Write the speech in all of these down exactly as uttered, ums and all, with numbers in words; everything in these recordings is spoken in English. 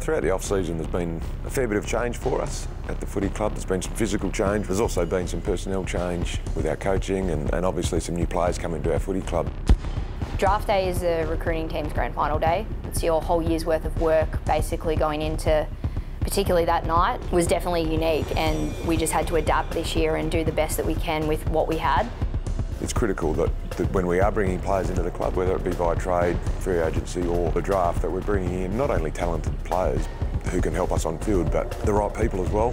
Throughout the off-season, there's been a fair bit of change for us at the footy club. There's been some physical change. There's also been some personnel change with our coaching and, and obviously some new players coming to our footy club. Draft day is the recruiting team's grand final day. It's your whole year's worth of work basically going into, particularly that night, was definitely unique, and we just had to adapt this year and do the best that we can with what we had. It's critical that, that when we are bringing players into the club, whether it be by trade, free agency or the draft, that we're bringing in not only talented players who can help us on field, but the right people as well.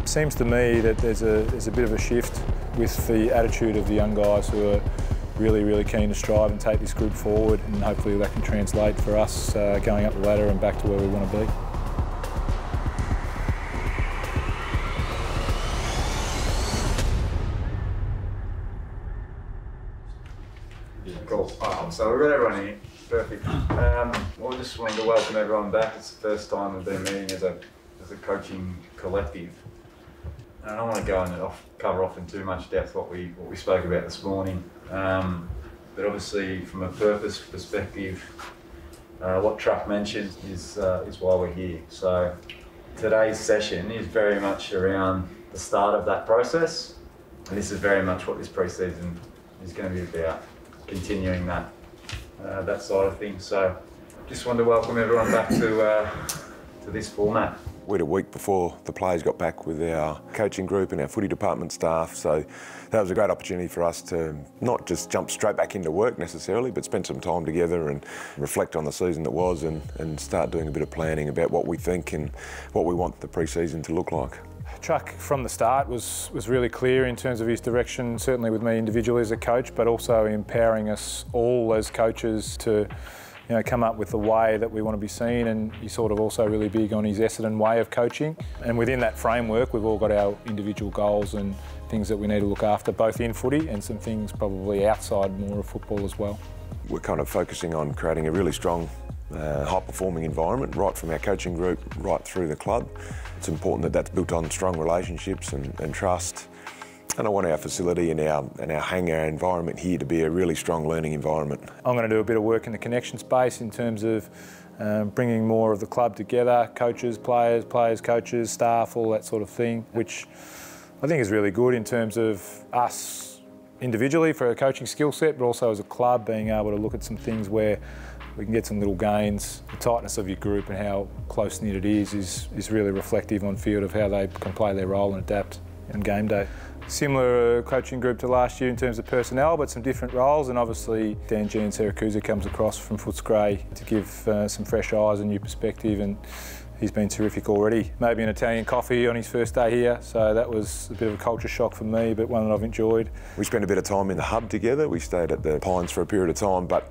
It seems to me that there's a, there's a bit of a shift with the attitude of the young guys who are really, really keen to strive and take this group forward, and hopefully that can translate for us uh, going up the ladder and back to where we want to be. So we've got everyone here, perfect. Um, well, we just wanted to welcome everyone back. It's the first time we've been meeting as a as a coaching collective. And I don't want to go and off, cover off in too much depth what we what we spoke about this morning. Um, but obviously, from a purpose perspective, uh, what Truck mentioned is uh, is why we're here. So today's session is very much around the start of that process, and this is very much what this pre-season is going to be about, continuing that. Uh, that side of things. So just wanted to welcome everyone back to, uh, to this format. We had a week before the players got back with our coaching group and our footy department staff, so that was a great opportunity for us to not just jump straight back into work necessarily, but spend some time together and reflect on the season that was and, and start doing a bit of planning about what we think and what we want the pre-season to look like. Truck from the start was, was really clear in terms of his direction, certainly with me individually as a coach, but also empowering us all as coaches to you know, come up with the way that we want to be seen, and he's sort of also really big on his Essendon way of coaching. And within that framework, we've all got our individual goals and things that we need to look after, both in footy and some things probably outside more of football as well. We're kind of focusing on creating a really strong Uh, high-performing environment, right from our coaching group, right through the club. It's important that that's built on strong relationships and, and trust. And I want our facility and our, and our hangar environment here to be a really strong learning environment. I'm going to do a bit of work in the connection space in terms of um, bringing more of the club together, coaches, players, players, coaches, staff, all that sort of thing, which I think is really good in terms of us individually for a coaching skill set, but also as a club being able to look at some things where we can get some little gains. The tightness of your group and how close-knit it is, is is really reflective on field of how they can play their role and adapt on game day. Similar coaching group to last year in terms of personnel, but some different roles, and obviously Dan G and Syracuse comes across from Footscray to give uh, some fresh eyes and new perspective, and he's been terrific already. Maybe an Italian coffee on his first day here, so that was a bit of a culture shock for me, but one that I've enjoyed. We spent a bit of time in the hub together. We stayed at the Pines for a period of time, but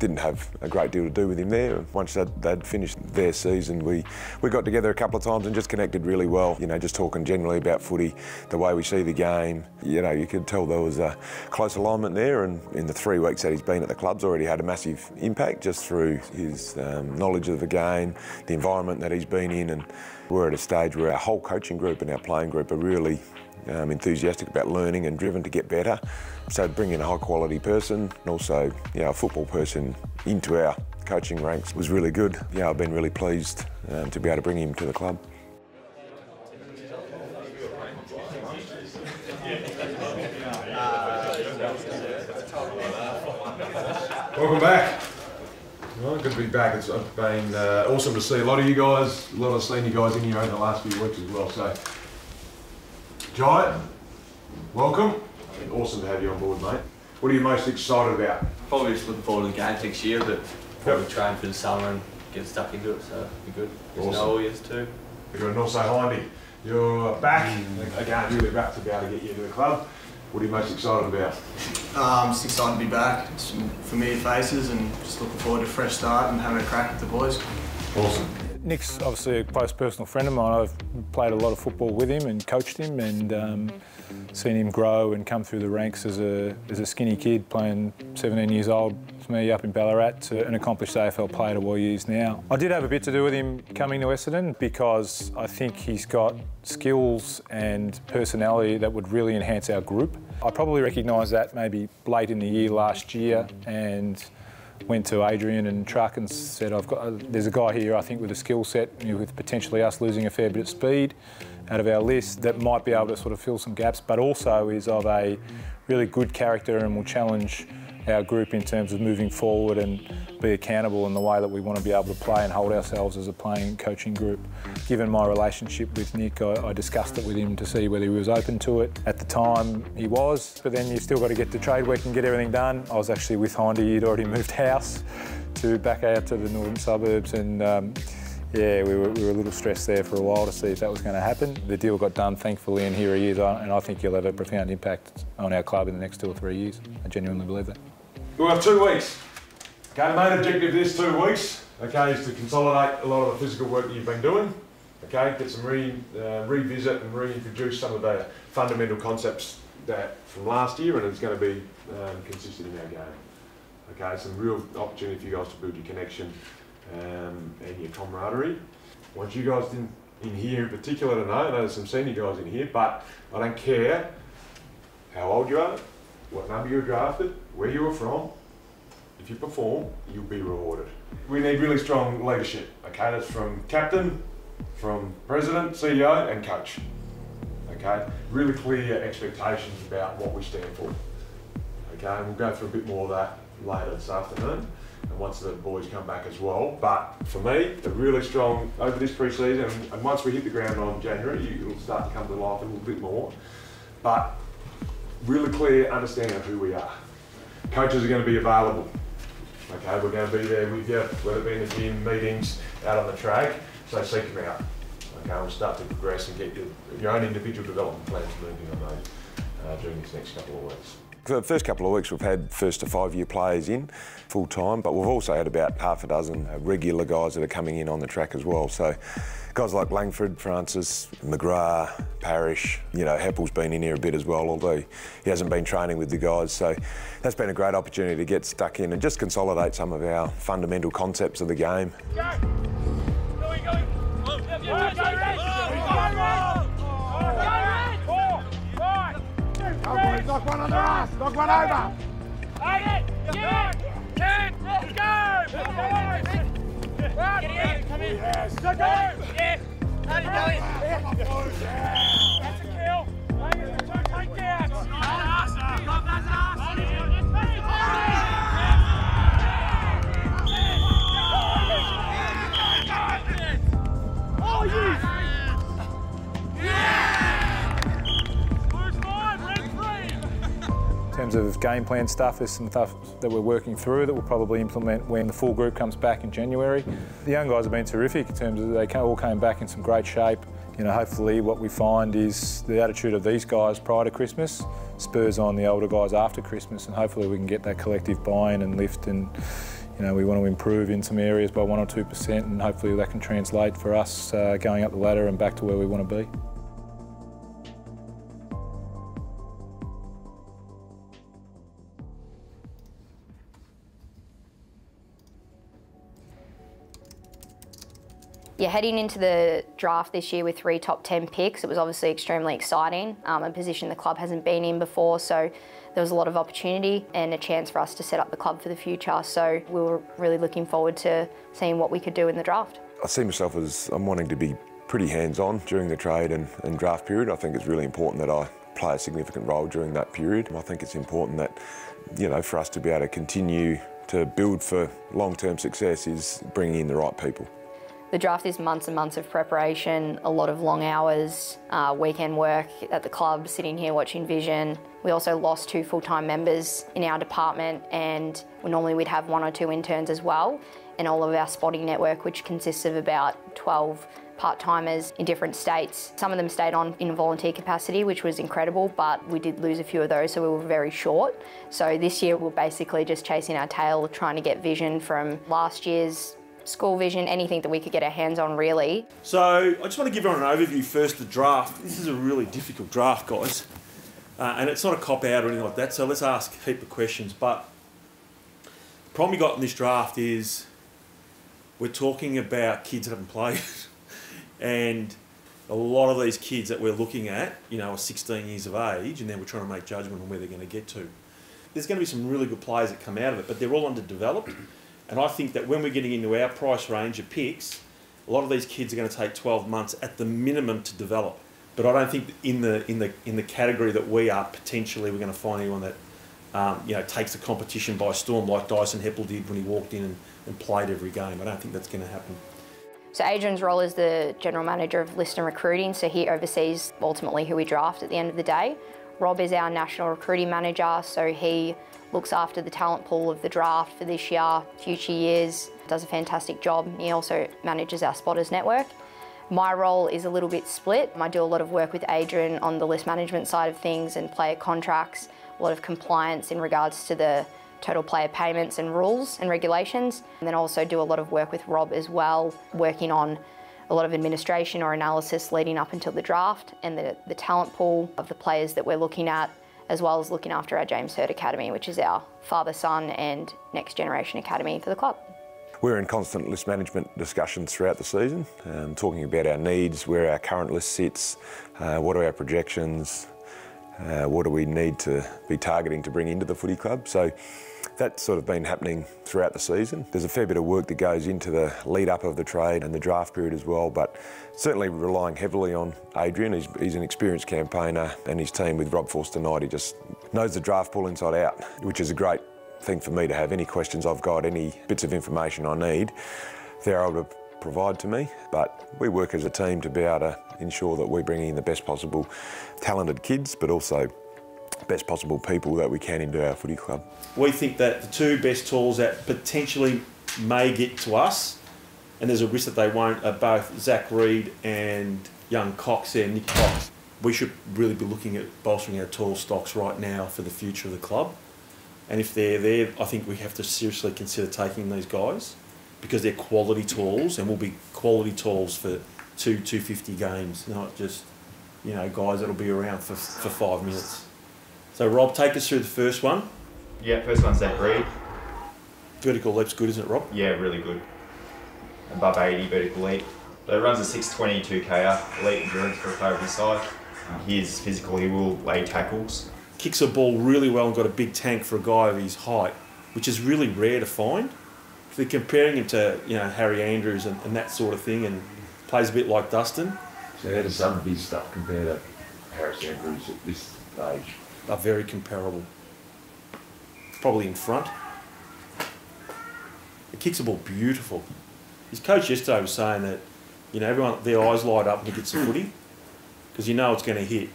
didn't have a great deal to do with him there. Once they'd, they'd finished their season, we, we got together a couple of times and just connected really well, you know, just talking generally about footy, the way we see the game. You know, you could tell there was a close alignment there, and in the three weeks that he's been at the club's already had a massive impact just through his um, knowledge of the game, the environment that he's been in, and we're at a stage where our whole coaching group and our playing group are really Um, enthusiastic about learning and driven to get better. So bringing in a high quality person and also you know, a football person into our coaching ranks was really good. Yeah, I've been really pleased um, to be able to bring him to the club. Welcome back. Well, good to be back. It's been uh, awesome to see a lot of you guys, a lot of senior guys in here over the last few weeks as well. So. Giant, welcome. It's been awesome to have you on board, mate. What are you most excited about? Probably just looking forward to the games next year, but probably yep. train for the summer and get stuck into it, so it'll be good. There's awesome. No years too. And also Hindy, you're back. Mm. Again, really wrapped to be able to get you to the club. What are you most excited about? I'm um, just excited to be back. Some familiar faces and just looking forward to a fresh start and having a crack at the boys. Awesome. Nick's obviously a close personal friend of mine. I've played a lot of football with him and coached him and um, seen him grow and come through the ranks as a, as a skinny kid playing seventeen years old to me up in Ballarat to an accomplished A F L player to what he is now. I did have a bit to do with him coming to Essendon because I think he's got skills and personality that would really enhance our group. I probably recognised that maybe late in the year last year, and went to Adrian and Truck and said, "I've got uh, there's a guy here I think with a skill set, you know, with potentially us losing a fair bit of speed out of our list that might be able to sort of fill some gaps, but also is of a really good character and will challenge our group in terms of moving forward and be accountable in the way that we want to be able to play and hold ourselves as a playing coaching group." Given my relationship with Nick, I, I discussed it with him to see whether he was open to it. At the time, he was, but then you've still got to get to trade week and get everything done. I was actually with Hindy, he'd already moved house to back out to the northern suburbs, and um, yeah, we were, we were a little stressed there for a while to see if that was going to happen. The deal got done, thankfully, and here he is, and I think he'll have a profound impact on our club in the next two or three years. I genuinely believe that. We'll have two weeks. Okay, main objective this two weeks, okay, is to consolidate a lot of the physical work that you've been doing, okay, get some re, uh, revisit and reintroduce some of the fundamental concepts that from last year, and it's going to be um, consistent in our game. Okay, some real opportunity for you guys to build your connection Um, and your camaraderie. I want you guys in, in here in particular to know, I know there's some senior guys in here, but I don't care how old you are, what number you were drafted, where you were from, if you perform, you'll be rewarded. We need really strong leadership, okay? That's from captain, from president, C E O, and coach, okay? Really clear expectations about what we stand for, okay? And we'll go through a bit more of that later this afternoon, and once the boys come back as well. But for me, they're really strong over this pre-season, and once we hit the ground on January, it'll start to come to life a little bit more. But really clear understanding of who we are. Coaches are going to be available. Okay, we're going to be there with you, whether it be in the gym, meetings, out on the track, so seek them out. Okay, we'll start to progress and get your, your own individual development plans moving on those uh, during these next couple of weeks. For the first couple of weeks we've had first to five year players in full time, but we've also had about half a dozen regular guys that are coming in on the track as well. So guys like Langford, Francis, McGrath, Parrish, you know, Heppel's been in here a bit as well, although he hasn't been training with the guys. So that's been a great opportunity to get stuck in and just consolidate some of our fundamental concepts of the game. Go. Go, go. Oh, yeah, go, knock one on their ass, knock one over. Eight, yeah. ten, let's go. Get in, come in. Yes. Go, go. Yeah. How do you go in? That's a kill. Two takedowns. That's an ass. That's an ass. In terms of game plan stuff, there's some stuff that we're working through that we'll probably implement when the full group comes back in January. The young guys have been terrific in terms of they all came back in some great shape. You know, hopefully what we find is the attitude of these guys prior to Christmas spurs on the older guys after Christmas, and hopefully we can get that collective buy-in and lift, and you know, we want to improve in some areas by one or two percent, and hopefully that can translate for us uh, going up the ladder and back to where we want to be. Yeah, heading into the draft this year with three top ten picks, it was obviously extremely exciting, um, a position the club hasn't been in before, so there was a lot of opportunity and a chance for us to set up the club for the future, so we were really looking forward to seeing what we could do in the draft. I see myself as I'm wanting to be pretty hands-on during the trade and, and draft period. I think it's really important that I play a significant role during that period, and I think it's important that, you know, for us to be able to continue to build for long-term success is bringing in the right people. The draft is months and months of preparation, a lot of long hours, uh, weekend work at the club, sitting here watching vision. We also lost two full-time members in our department, and normally we'd have one or two interns as well, and all of our spotting network, which consists of about twelve part-timers in different states. Some of them stayed on in a volunteer capacity, which was incredible, but we did lose a few of those, so we were very short. So this year we're basically just chasing our tail, trying to get vision from last year's school vision, anything that we could get our hands on, really. So I just want to give everyone an overview first of the draft. This is a really difficult draft, guys, uh, and it's not a cop-out or anything like that, so let's ask a heap of questions. But the problem you got in this draft is we're talking about kids that haven't played, and a lot of these kids that we're looking at, you know, are sixteen years of age, and then we're trying to make judgment on where they're going to get to. there's going to be some really good players that come out of it, but they're all underdeveloped. And I think that when we're getting into our price range of picks, a lot of these kids are going to take twelve months at the minimum to develop. But I don't think that in the in the in the category that we are, potentially we're going to find anyone that um, you know, takes the competition by storm like Dyson Heppel did when he walked in and, and played every game. I don't think that's going to happen. So Adrian's role is the General Manager of List and Recruiting, so he oversees ultimately who we draft at the end of the day. Rob is our National Recruiting Manager, so he looks after the talent pool of the draft for this year, future years, does a fantastic job. He also manages our spotters network. My role is a little bit split. I do a lot of work with Adrian on the list management side of things and player contracts, a lot of compliance in regards to the total player payments and rules and regulations, and then also do a lot of work with Rob as well, working on a lot of administration or analysis leading up until the draft and the, the talent pool of the players that we're looking at, as well as looking after our James Hird Academy, which is our father, son and next generation academy for the club. We're in constant list management discussions throughout the season, um, talking about our needs, where our current list sits, uh, what are our projections, uh, what do we need to be targeting to bring into the footy club. So that's sort of been happening throughout the season. There's a fair bit of work that goes into the lead up of the trade and the draft period as well, but certainly relying heavily on Adrian. He's, he's an experienced campaigner, and his team with Rob Forster tonight, he just knows the draft pool inside out, which is a great thing for me to have. Any questions I've got, any bits of information I need, they're able to provide to me, but we work as a team to be able to ensure that we're bringing in the best possible talented kids, but also best possible people that we can into our footy club. We think that the two best tools that potentially may get to us, and there's a risk that they won't, are both Zach Reid and young Cox there, Nick Cox. We should really be looking at bolstering our tall stocks right now for the future of the club. And if they're there, I think we have to seriously consider taking these guys, because they're quality tools and will be quality tools for two, two fifty games, not just, you know, guys that'll be around for, for five minutes. So Rob, take us through the first one. Yeah, first one's Zach Reid. Vertical leap's good, isn't it, Rob? Yeah, really good. Above eighty vertical leap. So he runs a six twenty, two K R, elite endurance for a favourable side. He is physical, he will lay tackles. Kicks a ball really well and got a big tank for a guy of his height, which is really rare to find. If they're comparing him to, you know, Harry Andrews and, and that sort of thing, and plays a bit like Dustin. So how does some of his stuff compare to Harrison Andrews at this stage? Are very comparable. Probably in front. The kicks a ball beautiful. His coach yesterday was saying that, you know, everyone, their eyes light up when he gets the footy, because you know it's going to hit.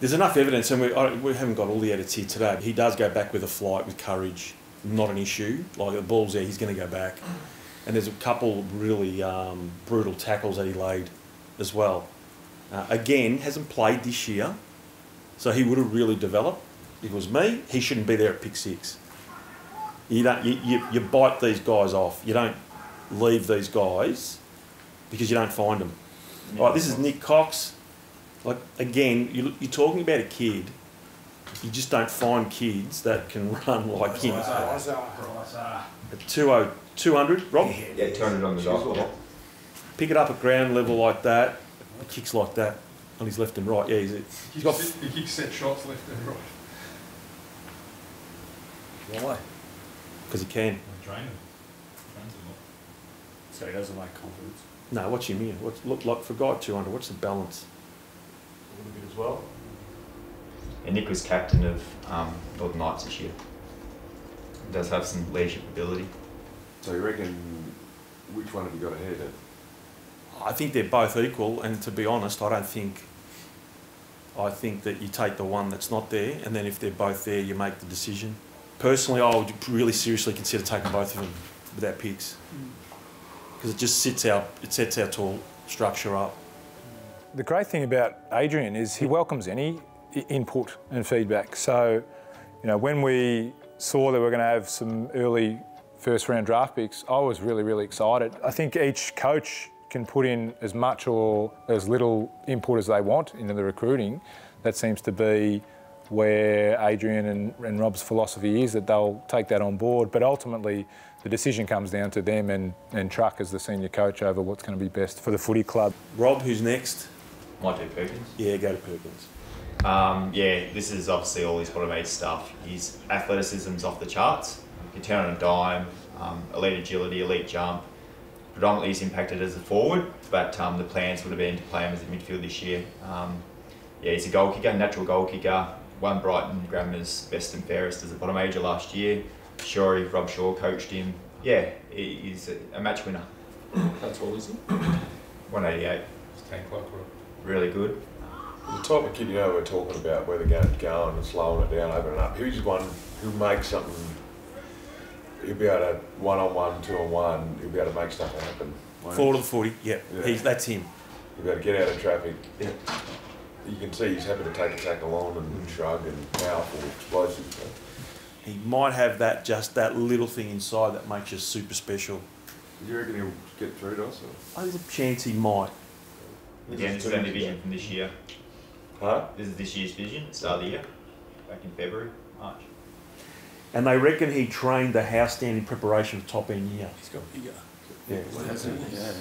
There's enough evidence, and we, I, we haven't got all the edits here today, but he does go back with a flight with courage, not an issue. Like, the ball's there, he's going to go back. And there's a couple really um, brutal tackles that he laid as well. Uh, again, hasn't played this year, so he would have really developed. If it was me, he shouldn't be there at pick six. You don't, you, you, you bite these guys off. You don't leave these guys because you don't find them. Yeah. All right, this is Nick Cox. Like, again, you, you're talking about a kid. You just don't find kids that can run like him. At two hundred, Rob? Yeah, two hundred on the dot. Pick it up at ground level like that. Kicks like that. On his left and right, yeah, he's, he's got... He kicks set shots left and right. Why? Because he can. I train him. He trains him up. So he doesn't like confidence. No, watch him here. What's, look, like for guy two hundred, what's the balance? A little bit as well. And Nick was captain of um, Northern Knights this year. He does have some leadership ability. So you reckon, which one have you got ahead of? I think they're both equal, and to be honest, I don't think... I think that you take the one that's not there, and then if they're both there, you make the decision. Personally, I would really seriously consider taking both of them without picks, because it just sits our, it sets our tall structure up. The great thing about Adrian is he welcomes any input and feedback. So, you know, when we saw that we were going to have some early first round draft picks, I was really, really excited. I think each coach can put in as much or as little input as they want into the recruiting. That seems to be where Adrian and, and Rob's philosophy is, that they'll take that on board. But ultimately, the decision comes down to them and, and Truck as the senior coach over what's going to be best for the footy club. Rob, who's next? Might do Perkins. Yeah, go to Perkins. Um, yeah, this is obviously all his bottom eight stuff. His athleticism's off the charts. He can turn on a dime, um, elite agility, elite jump. Predominantly he's impacted as a forward, but um, the plans would have been to play him as a midfield this year. Um, yeah, he's a goal kicker, natural goal kicker. Won Brighton Grammar's best and fairest as a bottom ager last year. Sure, Rob Shaw coached him. Yeah, he's a match winner. How tall is he? one eighty-eight. It's ten o'clock, really good. The type of kid, you know, we're talking about where the game's going and slowing it down, opening up. Who's one who makes something? He'll be able to one on one, two on one. He'll be able to make stuff happen. Four to the forty. Yeah, yeah. He's, that's him. You've got to get out of traffic. Yeah. You can see he's happy to take a tackle on and shrug and powerful, explosive. He might have that, just that little thing inside that makes you super special. Do you reckon he'll get through to us? Or? Oh, there's a chance he might. Again, this is only vision from this year. Huh? This is this year's vision, start of the year, back in February, March. And they reckon he trained the house stand in preparation for top end year. He's got bigger. Yeah. Well, that's it. Yeah.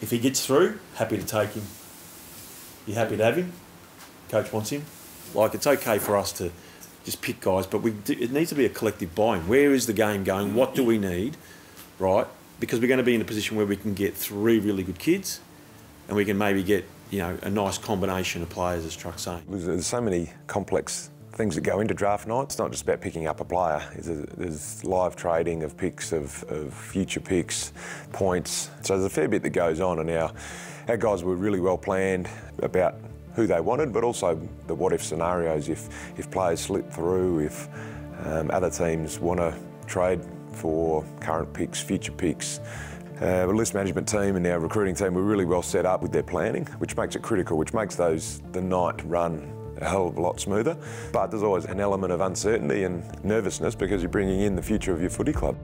If he gets through, happy to take him. You're happy to have him. Coach wants him. Like, it's okay for us to just pick guys, but we do, it needs to be a collective buy-in. Where is the game going? What do we need, right? Because we're going to be in a position where we can get three really good kids, and we can maybe get, you know, a nice combination of players, as Truck's saying. There's so many complex things that go into draft night. It's not just about picking up a player. There's, there's live trading of picks, of, of future picks, points. So there's a fair bit that goes on, and our, our guys were really well planned about who they wanted, but also the what-if scenarios. If, if players slip through, if um, other teams want to trade for current picks, future picks. Uh, the list management team and our recruiting team were really well set up with their planning, which makes it critical, which makes those the night run a hell of a lot smoother. But there's always an element of uncertainty and nervousness because you're bringing in the future of your footy club.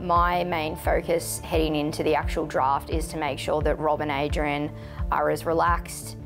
My main focus heading into the actual draft is to make sure that Rob and Adrian are as relaxed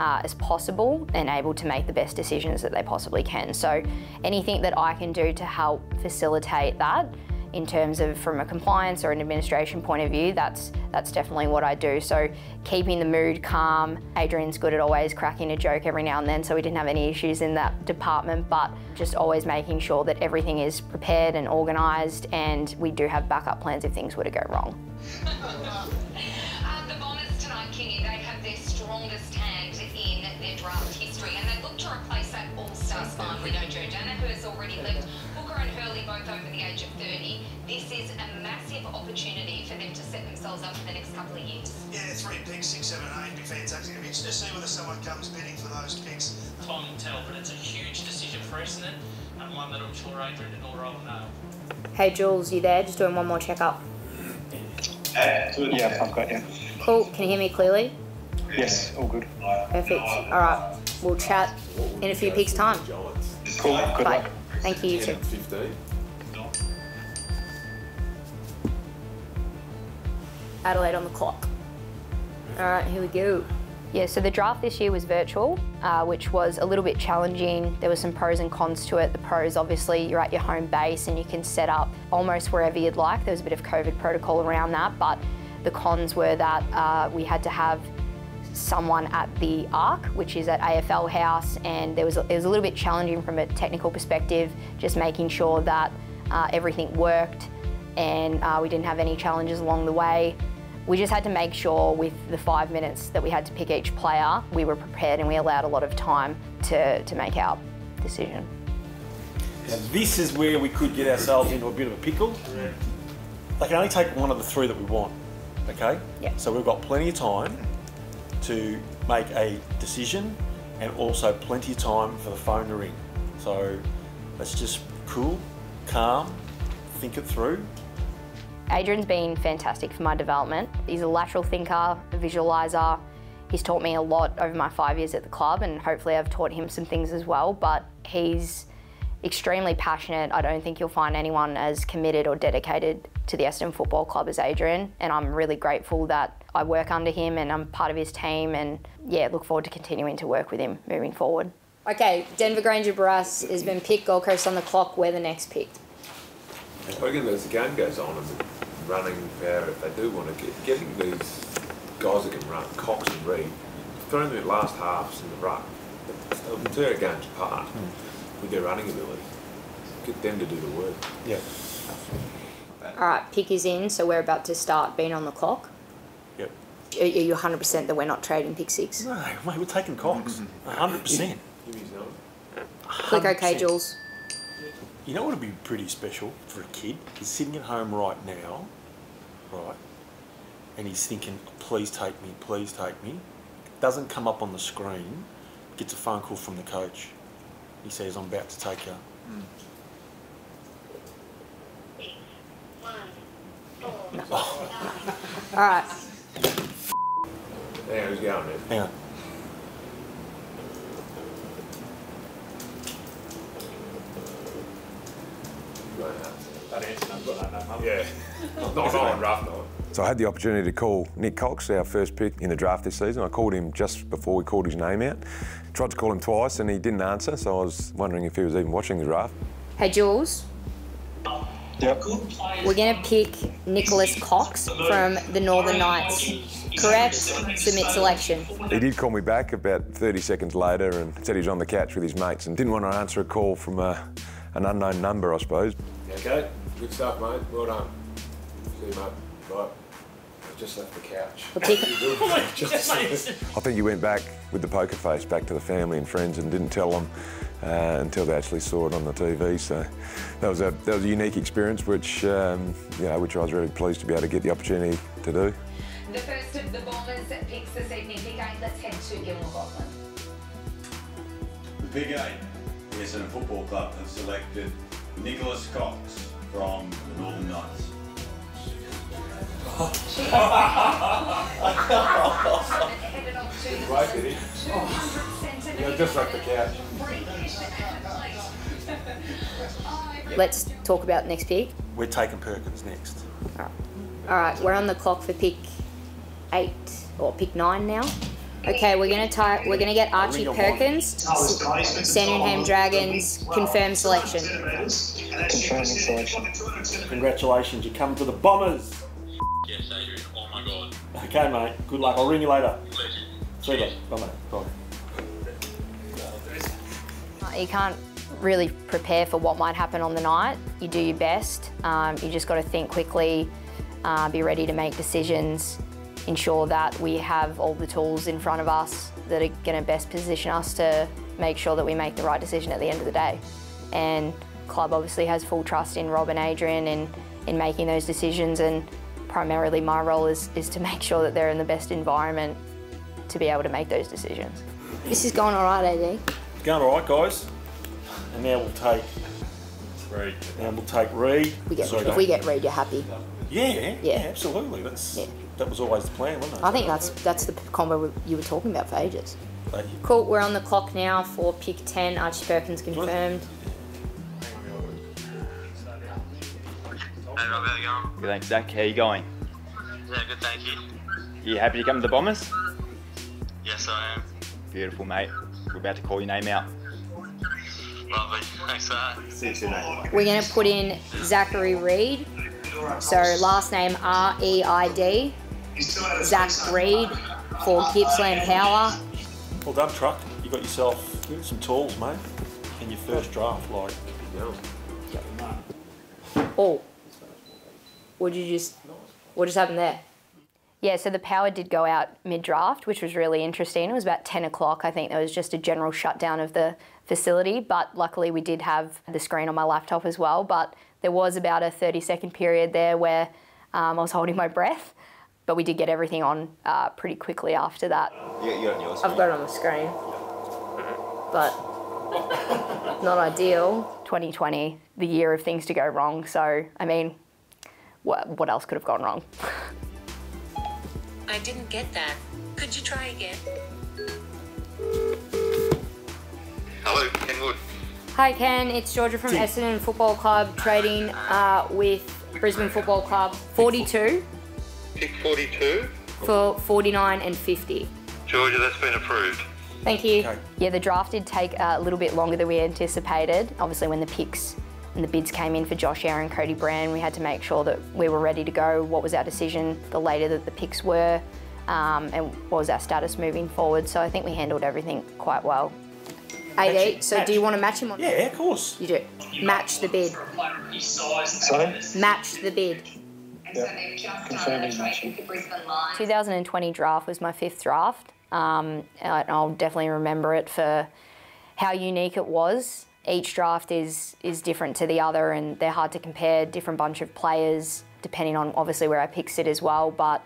uh, as possible and able to make the best decisions that they possibly can. So anything that I can do to help facilitate that, in terms of from a compliance or an administration point of view, that's that's definitely what I do. So keeping the mood calm. Adrian's good at always cracking a joke every now and then, so we didn't have any issues in that department, but just always making sure that everything is prepared and organised, and we do have backup plans if things were to go wrong. um, the Bombers tonight, Kingy, they have their strongest hand in their draft history, and they look to replace that all-star spine. We know Joe Dana, who has already left. And Hurley, both over the age of thirty. This is a massive opportunity for them to set themselves up for the next couple of years. Yeah, three picks, six, seven, eight, be fantastic. It'll be interesting to see whether someone comes bidding for those picks. Time will tell, but it's a huge decision for Essendon, and one that I'm sure Adrian did all roll and nail. Hey Jules, you there? Just doing one more check-up. Uh, yeah, I've got you. Cool, can you hear me clearly? Yes, all good. Perfect, all right. We'll chat in a few picks' time. Cool, good Bye. Luck. Thank you, you too. Adelaide on the clock. All right, here we go. Yeah, so the draft this year was virtual, uh, which was a little bit challenging. There were some pros and cons to it. The pros, obviously, you're at your home base and you can set up almost wherever you'd like. There was a bit of COVID protocol around that, but the cons were that uh, we had to have someone at the ARC, which is at A F L House, and there was a, it was a little bit challenging from a technical perspective, just making sure that uh, everything worked, and uh, we didn't have any challenges along the way. We just had to make sure with the five minutes that we had to pick each player, we were prepared and we allowed a lot of time to, to make our decision. Now this is where we could get ourselves into a bit of a pickle. Yeah. They can only take one of the three that we want, okay? Yeah. So we've got plenty of time to make a decision, and also plenty of time for the phone to ring. So let's just cool, calm, think it through. Adrian's been fantastic for my development. He's a lateral thinker, a visualiser. He's taught me a lot over my five years at the club, and hopefully I've taught him some things as well, but he's extremely passionate. I don't think you'll find anyone as committed or dedicated to the Essendon Football Club as Adrian, and I'm really grateful that I work under him and I'm part of his team, and yeah, look forward to continuing to work with him moving forward. Okay, Denver Granger Brass has been picked, Gold Coast on the clock, we're the next pick. I reckon as the game goes on and running out, if they do want to get, getting these guys that can run, Cox and Reid, got into the last halves in the ruck, until our games apart, mm. with their running ability. Get them to do the work. Yeah. All right, pick is in, so we're about to start being on the clock. Yep. Are you one hundred percent that we're not trading pick six? No, mate, we're taking Cox. one hundred percent. Click OK, Jules. You know what would be pretty special for a kid? He's sitting at home right now, right, and he's thinking, please take me, please take me. It doesn't come up on the screen, gets a phone call from the coach. He says, I'm about to take her. Mm. No. Oh. No. All right. There he's going, man. Hang on. Yeah. Not on rough night. So I had the opportunity to call Nick Cox, our first pick in the draft this season. I called him just before we called his name out. Tried to call him twice and he didn't answer, so I was wondering if he was even watching the draft. Hey, Jules. Yep. We're going to pick Nicholas Cox from the Northern Knights. Correct? Submit selection. He did call me back about thirty seconds later and said he was on the couch with his mates and didn't want to answer a call from a, an unknown number, I suppose. Okay, good stuff, mate. Well done. See you, mate. Right. I've just left the couch. I think you went back with the poker face, back to the family and friends, and didn't tell them. Uh, until they actually saw it on the T V, so that was a that was a unique experience, which um, you know, which I was really pleased to be able to get the opportunity to do. The first of the Bombers picks this evening, Big Eight. Let's head to Gilmore Goblin. The Big Eight, the Essendon Football Club, have selected Nicholas Cox from the Northern Knights. Headed off to the two hundred centimetres. Yeah, just like the couch. Let's talk about next pick. We're taking Perkins next. All right. All right, we're on the clock for pick eight or pick nine now. Okay, we're gonna type. We're gonna get Archie Perkins, Sandringham Dragons. Confirm selection. Confirming selection. Congratulations, you come to the Bombers. Yes, Adrian. Oh my God. Okay, mate. Good luck. I'll ring you later. See you later. Bye, mate. Bye. You can't really prepare for what might happen on the night. You do your best. Um, you just got to think quickly, uh, be ready to make decisions, ensure that we have all the tools in front of us that are going to best position us to make sure that we make the right decision at the end of the day. And club obviously has full trust in Rob and Adrian in, in making those decisions, and primarily my role is, is to make sure that they're in the best environment to be able to make those decisions. This is going all right, A D. It's going all right, guys. And now we'll take Reid. Now we'll take Reid. We get, Sorry, if we get Reid, you're happy. Yeah, yeah, yeah, absolutely. That's yeah. That was always the plan, wasn't it? I think that's that's the combo you were talking about for ages. Cool. We're on the clock now for pick ten. Archie Perkins confirmed. Hey Rob, how you going? Good, thanks, Zach. How you going? Yeah, good, thank you. You happy to come to the Bombers? Yes, I am. Beautiful, mate. We're about to call your name out. Lovely. Thanks, mate. We're going to put in Zachary Reid. So last name R E I D. Zach Reid for Gippsland Power. Well done, Truck. You got yourself some tools, mate, in your first draft. Like, oh, what did you just? What just happened there? Yeah, so the power did go out mid-draft, which was really interesting. It was about ten o'clock. I think there was just a general shutdown of the facility, but luckily we did have the screen on my laptop as well. But there was about a thirty second period there where um, I was holding my breath, but we did get everything on uh, pretty quickly after that. Yeah, you're on your screen. I've got it on the screen, but not ideal. twenty twenty, the year of things to go wrong. So, I mean, what, what else could have gone wrong? I didn't get that. Could you try again? Hello, Ken Wood. Hi Ken, it's Georgia from Essendon Football Club, trading uh, with Brisbane Football Club. forty-two. Pick forty-two? For forty-nine and fifty. Georgia, that's been approved. Thank you. Okay. Yeah, the draft did take a little bit longer than we anticipated. Obviously when the picks and the bids came in for Josh Aaron, Cody Brand, we had to make sure that we were ready to go, what was our decision, the later that the picks were, um, and what was our status moving forward. So I think we handled everything quite well. eight eight, so match. Do you want to match him on? Yeah, of course. You do. You match the bid. Sorry? Match the bid. Yep. twenty twenty draft was my fifth draft, um, and I'll definitely remember it for how unique it was. Each draft is is different to the other, and they're hard to compare. Different bunch of players, depending on obviously where our picks sit as well. But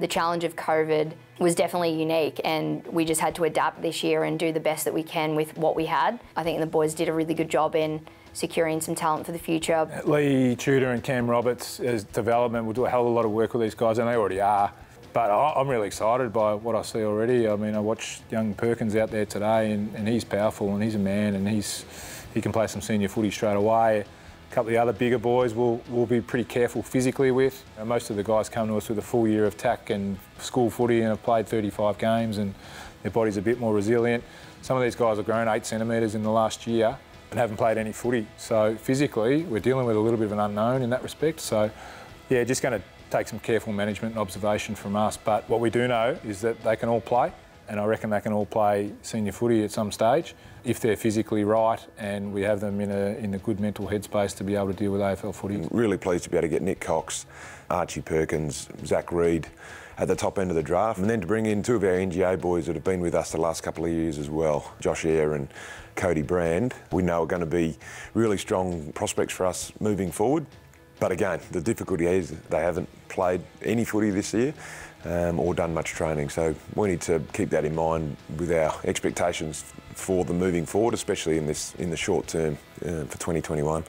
the challenge of COVID was definitely unique, and we just had to adapt this year and do the best that we can with what we had. I think the boys did a really good job in securing some talent for the future. Lee Tudor and Cam Roberts as development will do a hell of a lot of work with these guys, and they already are. But I'm really excited by what I see already. I mean, I watched young Perkins out there today, and, and he's powerful, and he's a man, and he's he can play some senior footy straight away. A couple of the other bigger boys we'll, we'll be pretty careful physically with. You know, most of the guys come to us with a full year of tack and school footy and have played thirty-five games, and their body's a bit more resilient. Some of these guys have grown eight centimetres in the last year and haven't played any footy. So physically, we're dealing with a little bit of an unknown in that respect. So, yeah, just going to take some careful management and observation from us. But what we do know is that they can all play, and I reckon they can all play senior footy at some stage if they're physically right and we have them in a, in a good mental headspace to be able to deal with A F L footy. I'm really pleased to be able to get Nick Cox, Archie Perkins, Zach Reid at the top end of the draft, and then to bring in two of our N G A boys that have been with us the last couple of years as well, Josh Eyre and Cody Brand. We know are going to be really strong prospects for us moving forward. But again, the difficulty is they haven't played any footy this year um, or done much training. So we need to keep that in mind with our expectations for them moving forward, especially in this in the short term uh, for twenty twenty-one.